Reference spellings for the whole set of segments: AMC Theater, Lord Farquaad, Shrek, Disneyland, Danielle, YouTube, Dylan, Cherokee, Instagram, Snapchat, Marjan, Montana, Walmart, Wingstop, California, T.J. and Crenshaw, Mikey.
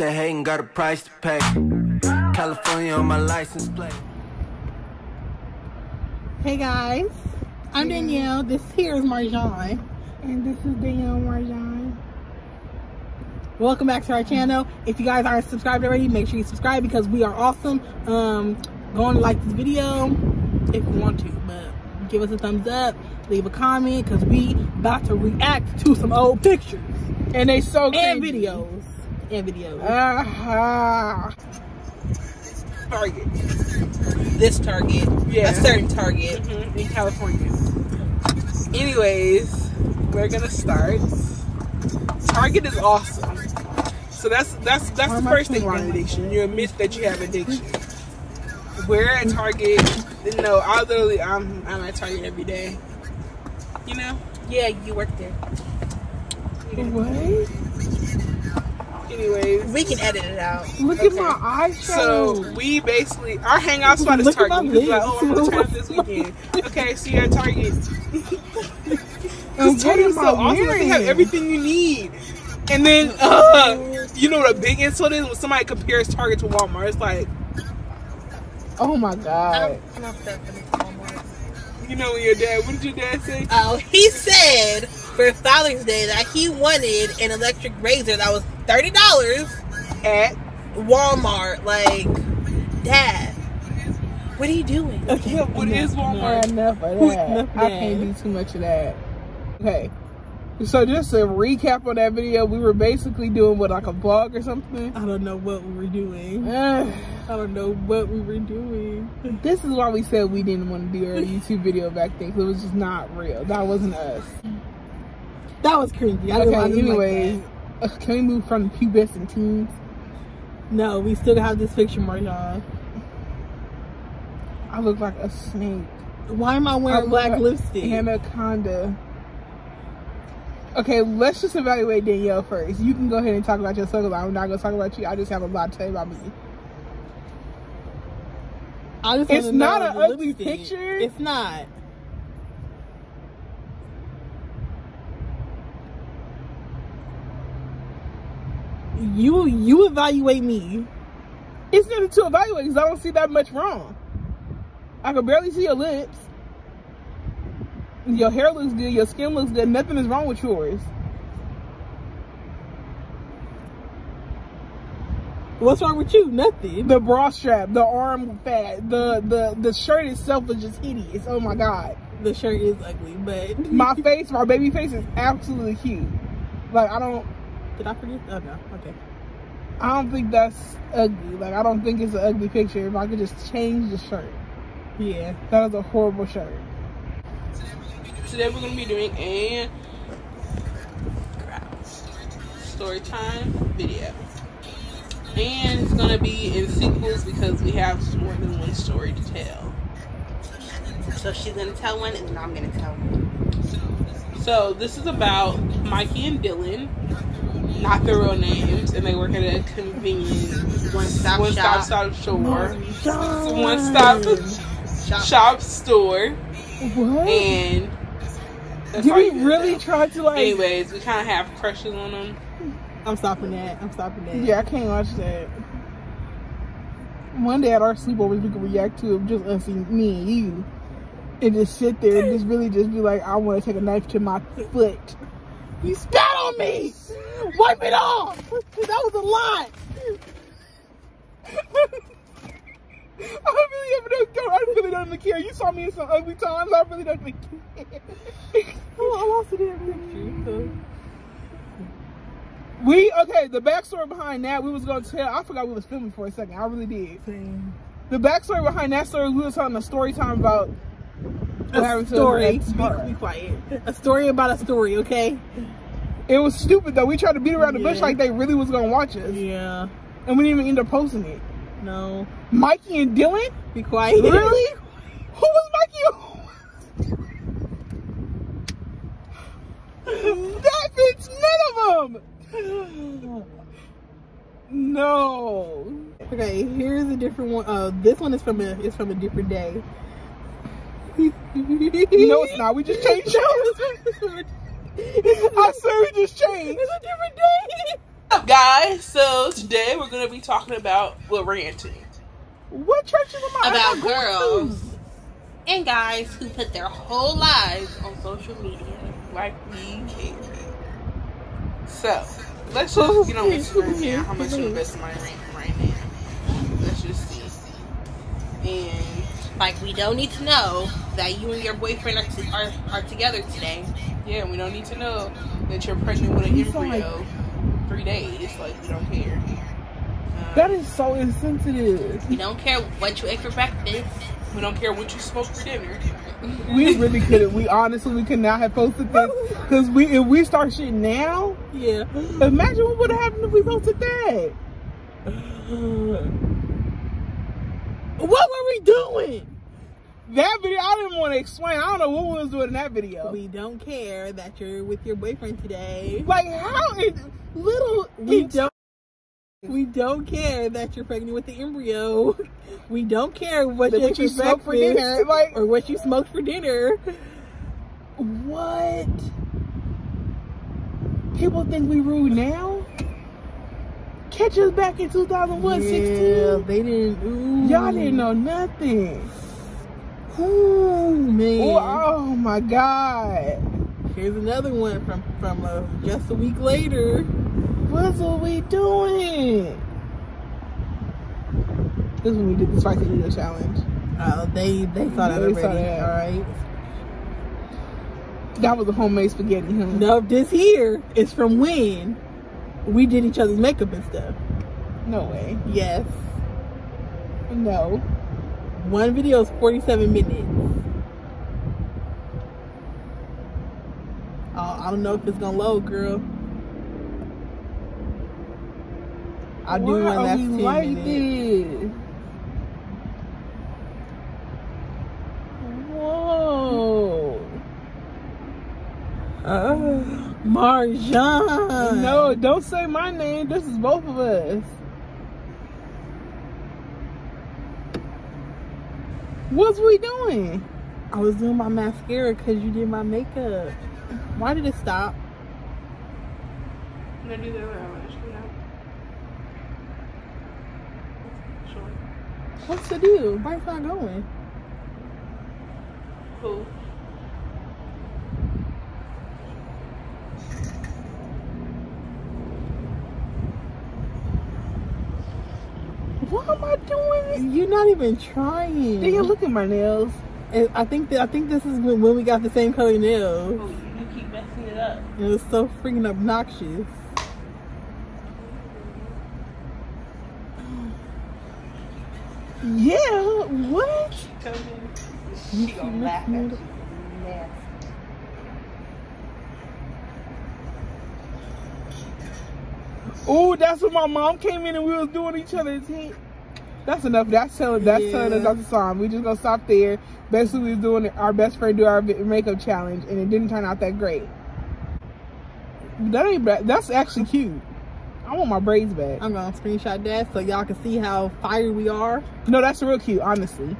they hate and got a price to pay. California on my license plate. Hey guys, I'm Danielle. This here is Marjan. And this is Danielle and Marjan. Welcome back to our channel. If you guys aren't subscribed already, make sure you subscribe because we are awesome. Go on and like this video if you want to, but give us a thumbs up, leave a comment because we about to react to some old pictures. And they so good. And videos. And videos. Target. This Target. Yeah. A certain Target in California. Anyways, we're gonna start. Target is awesome. So that's the first thing about addiction. You admit that you have addiction. We're at Target. No, I literally I'm at Target every day. You know? Yeah, you work there. What? Anyways, we can edit it out. Look at my eyes. So we basically our hangout spot is Target. We're like, oh, I'm gonna turn up this weekend. Okay, see you at Target. Because Target is so awesome. They have everything you need. And then you know what a big insult is when somebody compares Target to Walmart. It's like, oh my god. I don't know if Walmart. You know what your dad? What did your dad say? Oh, he said for Father's Day that he wanted an electric razor that was $30 at Walmart. Like, Dad, what are you doing? Okay, yeah, what is Walmart? Enough of that. I can't do too much of that. Okay, so just to recap on that video, we were basically doing what, like a vlog or something? I don't know what we were doing. I don't know what we were doing. This is why we said we didn't want to do our YouTube video back then, because it was just not real. That wasn't us. That was crazy. Okay, anyways, like, can we move from the pubescent teens? No, we still have this picture, Marjan. I look like a snake. Why am I wearing black lipstick? Anaconda. Okay, let's just evaluate Danielle first. You can go ahead and talk about yourself. I'm not going to talk about you. I just have a lot to say about me. It's not an ugly picture. It's not. You evaluate me. It's nothing to evaluate because I don't see that much wrong. I can barely see your lips. Your hair looks good. Your skin looks good. Nothing is wrong with yours. What's wrong with you? Nothing. The bra strap, the arm fat, the shirt itself is just hideous. Oh my god. The shirt is ugly, but my face, my baby face is absolutely cute. Like, I don't. Did I forget? Oh no, okay. I don't think that's ugly. Like, I don't think it's an ugly picture. If I could just change the shirt. Yeah, that was a horrible shirt. Today we're gonna be doing a story time video, and it's gonna be in sequels because we have more than one story to tell. So she's gonna tell one, and then I'm gonna tell one. So this is about Mikey and Dylan, not their real names, and they work at a convenience one-stop shop store. What? And do we really try to, like... Anyways, we kind of have crushes on them. I'm stopping that. Yeah, I can't watch that. One day at our sleepovers, we can react to it, just us, me and you. And just sit there and just really just be like, I want to take a knife to my foot. You spat on me! Wipe it off! That was a lot! I really don't care. You saw me in some ugly times. I really don't care. I lost it in every picture. Okay, the backstory behind that, we was going to tell. I forgot we was filming for a second. I really did. Same. The backstory behind that story, we was telling a story time about a story. Be quiet. A story about a story, okay? It was stupid, though. We tried to beat around the bush like they really was going to watch us. Yeah. And we didn't even end up posting it. No. Mikey and Dylan? Be quiet. Really? Who was Mikey? That bitch, none of them! No. Okay, here's a different one. This one is from a different day. No, it's not. We just changed shows. I swear we just changed. It's a different day. What's up, guys? So today we're gonna be talking about ranting. What churches am I about girls and guys who put their whole lives on social media like we care. So let's just get on Instagram now. How much you invest in my rant right now? Let's just see. And like, we don't need to know that you and your boyfriend are together today. Yeah, we don't need to know that you're pregnant with an embryo 3 days. Like, we don't care. That is so insensitive. We don't care what you ate for breakfast. We don't care what you smoked for dinner. We really couldn't. We honestly could not have posted this, because if we start shit now, yeah. Imagine what would have happened if we posted that. What were we doing? That video, I didn't want to explain. I don't know what we was doing in that video. We don't care that you're with your boyfriend today. Like, how is little... We don't care that you're pregnant with the embryo. We don't care what you smoked for dinner, like, or what you smoked for dinner. What? People think we rude now? Catch us back in 2016. Yeah, they didn't. Y'all didn't know nothing. Oh man. Ooh, oh my God. Here's another one from just a week later. What are we doing? This is when we did the spicy noodle challenge. Oh, they saw that already. Saw that. All right. That was a homemade spaghetti, huh? No, this here is from when we did each other's makeup and stuff. No way. Yes. No. One video is 47 minutes. I don't know if it's gonna load, girl. I'll do one last 10 minutes. Why are we like this? Whoa. Marjan. No, don't say my name. This is both of us. What's we doing? I was doing my mascara because you did my makeup. Why did it stop? I'm gonna do that one. What's to do? Why is not going? Cool. What am I doing? You're not even trying. Did you look at my nails? And I think this is when we got the same color nails. Oh, you keep messing it up. It was so freaking obnoxious. Yeah, what? She told me she gonna laugh at you. Oh, that's when my mom came in and we was doing each other's head. That's enough. That's telling us that's the song. We just gonna stop there. Basically, we was doing our best friend do our makeup challenge, and it didn't turn out that great. That ain't bad. That's actually cute. I want my braids back. I'm gonna screenshot that so y'all can see how fiery we are. No, that's real cute, honestly.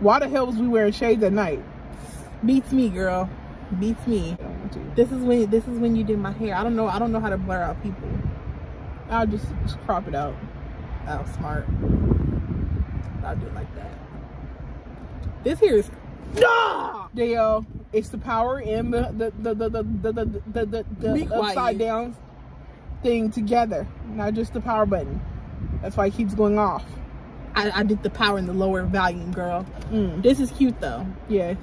Why the hell was we wearing shades at night? Beats me, girl. Beats me. This is when you did my hair. I don't know how to blur out people. I'll just crop it out. Oh, smart. I'll do it like that. This here is Dale. It's the power and the upside down thing together, not just the power button. That's why it keeps going off. I did the power in the lower volume, girl. This is cute though. Yes.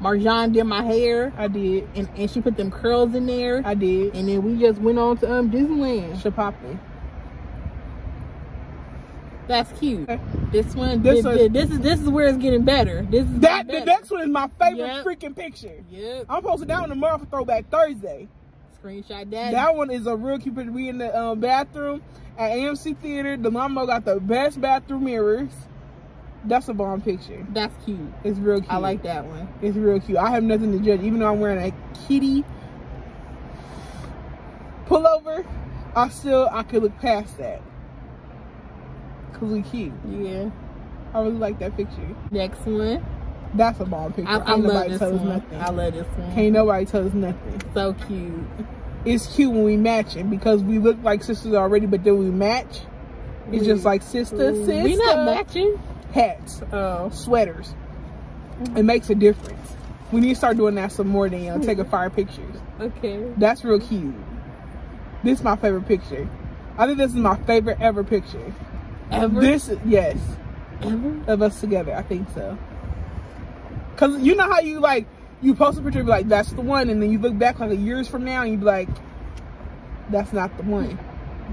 Marjan did my hair. I did. And she put them curls in there. I did. And then we just went on to Disneyland. Shopping. That's cute. This is where it's getting better. This is getting better. The next one is my favorite freaking picture. Yep. I'm posting that one tomorrow for Throwback Thursday. Screenshot that. That one is a real cute picture. We in the bathroom at AMC Theater. The mama got the best bathroom mirrors. That's a bomb picture. That's cute. It's real cute. I like that one. It's real cute. I have nothing to judge, even though I'm wearing a kitty pullover. I could look past that. Cool, cute. Yeah, I really like that picture. Next one. That's a bomb picture. I love this one. Nothing. I love this one. Can't nobody tell us nothing. So cute. it's cute when we match, and because we look like sisters already, but then we match. It's just like sister. We not matching. Hats, sweaters. It makes a difference. We need to start doing that some more, Danielle. Taking fire pictures. Okay. That's real cute. This is my favorite picture. I think this is my favorite ever picture. Ever? This, yes. Ever? Of us together, I think so. Because you know how you like, you post a picture and be like, that's the one. And then you look back like years from now and you be like, that's not the one.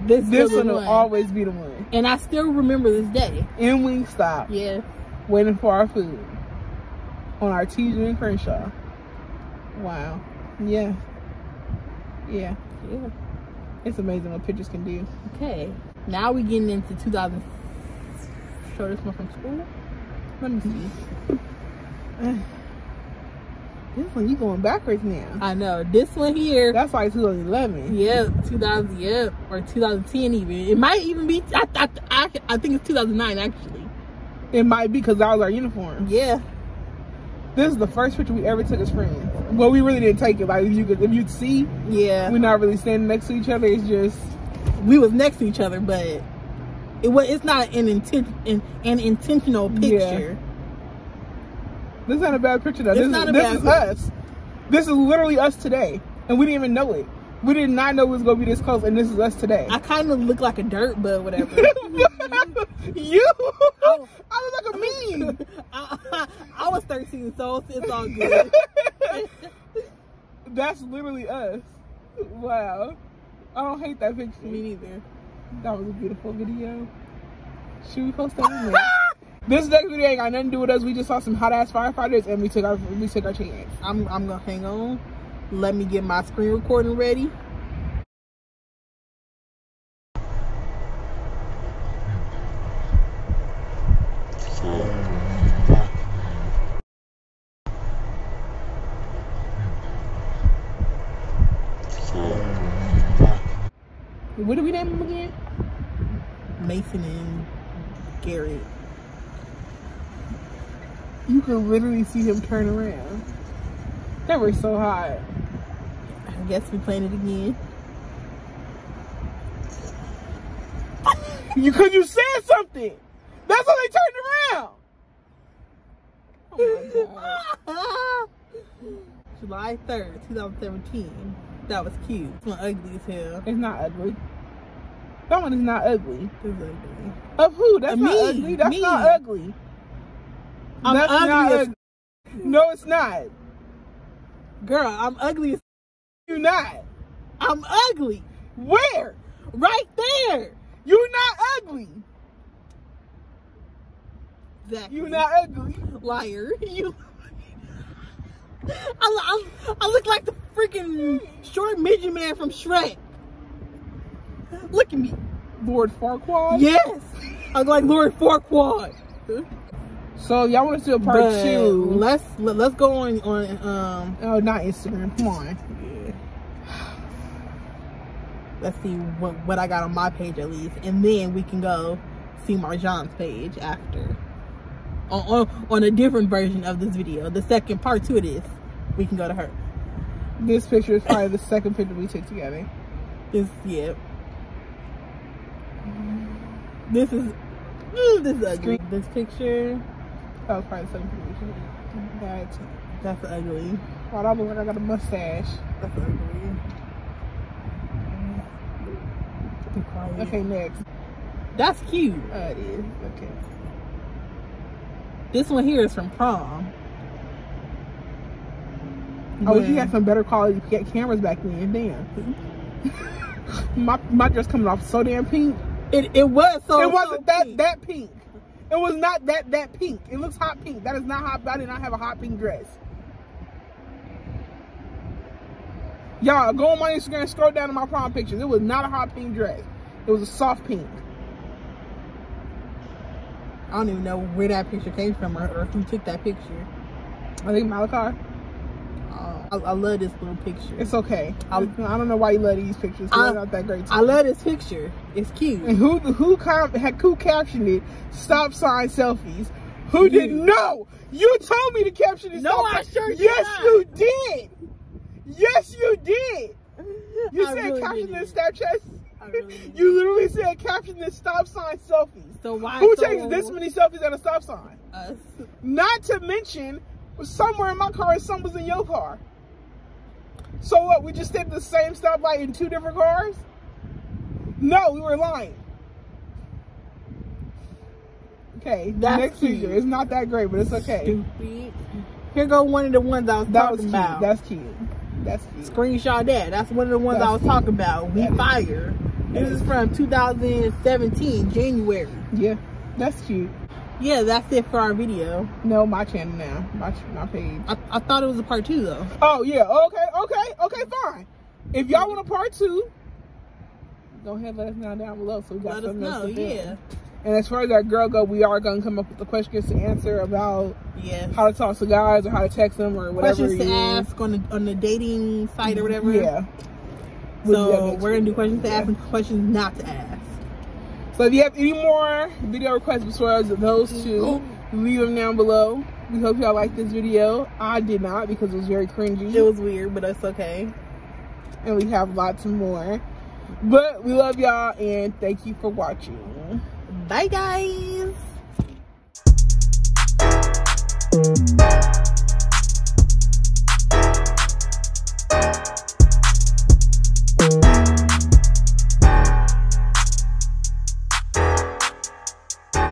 This one will always be the one. And I still remember this day. In Wingstop. Yeah. Waiting for our food. On our T.J. and Crenshaw. Wow. Yeah. Yeah. Yeah. It's amazing what pictures can do. Okay. Now we're getting into 2000. Show this one from school. Let me see. This one, you going backwards now. I know. This one here. That's like 2011. Yeah, 2000, yeah. Or 2010 even. It might even be, I think it's 2009 actually. It might be because that was our uniform. Yeah. This is the first picture we ever took as friends. Well, we really didn't take it. Like, if you'd see, yeah, we're not really standing next to each other. It's just, we was next to each other, but it's not an intentional picture. Yeah. This is not a bad picture though. This is us. This is literally us today. And we didn't even know it. We did not know it was going to be this close, and this is us today. I kind of look like a dirt bug, whatever. You? I look like a meme. I was 13, so it's all good. That's literally us. Wow. I don't hate that picture. Me neither. That was a beautiful video. Should we post that in there? This next video ain't got nothing to do with us. We just saw some hot ass firefighters and we took our chance. I'm gonna hang on. Let me get my screen recording ready. What do we name him again? Mason and Garrett. You can literally see him turn around. That was so hot. I guess we playing it again. Because you said something. That's how they turned around. Oh my God. July 3rd, 2017. That was cute. It's not ugly as hell. It's not ugly. That one is not ugly. It's ugly. Of who? That's not ugly. That's not ugly. That's not ugly. No, it's not. Girl, I'm ugly as you're not. I'm ugly. Where? Right there. You're not ugly. Exactly. You're not ugly. Liar. You. I look like the freaking short midget man from Shrek. Look at me. Lord Farquaad? Yes. I look like Lord Farquaad. So y'all want to do a part two? Let's go on oh, not Instagram. Come on. Yeah. Let's see what I got on my page at least, and then we can go see Marjan's page after on a different version of this video. The second part two of this, we can go to her. This picture is probably the second picture we took together. This, yeah. This is ugly. This picture. That was probably the same picture. That's ugly. Oh, that looks like I got a mustache. That's ugly. Okay, next. That's cute. Oh, it is. Okay. This one here is from prom. Oh, you had some better quality cameras back then. Damn. my dress coming off so damn pink. It was so. It wasn't so that pink. It was not that pink. It looks hot pink. That is not hot. I did not have a hot pink dress. Y'all go on my Instagram, scroll down to my prom pictures. It was not a hot pink dress. It was a soft pink. I don't even know where that picture came from or who took that picture. I think Malachi. I love this little picture. It's okay. I don't know why you love these pictures. They're not that great. I love this picture. It's cute. And who captioned it? Stop sign selfies. Who didn't know? You told me to caption it. No, I sure did. Yes, you did. Yes, you did. You said caption this Snapchat. You literally said caption this stop sign selfies. So why? Who takes this many selfies at a stop sign? Us. Not to mention, somewhere in my car and some was in your car. So what? We just did the same stoplight in two different cars? No, we were lying. Okay, that's next picture. It's not that great, but it's okay. Stupid. Here go one of the ones I was talking about. That's cute. That's cute. Screenshot that. That's one of the ones I was talking about. We fire. This is from 2017 January. Yeah, that's cute. Yeah, that's it for our video. No, my channel now. My page. I thought it was a part 2 though. Oh yeah. Okay. Fine. If y'all want a part 2, go ahead. Let us know down below. So we got something else to do. Yeah. And as far as that girl go, we are gonna come up with the questions to answer about how to talk to guys or how to text them or whatever. Questions to ask on the dating site or whatever. Yeah. So we're gonna do questions to ask and questions not to ask. So if you have any more video requests besides those two, leave them down below. We hope y'all liked this video. I did not because it was very cringy. It was weird, but that's okay. And we have lots more. But we love y'all and thank you for watching. Bye guys.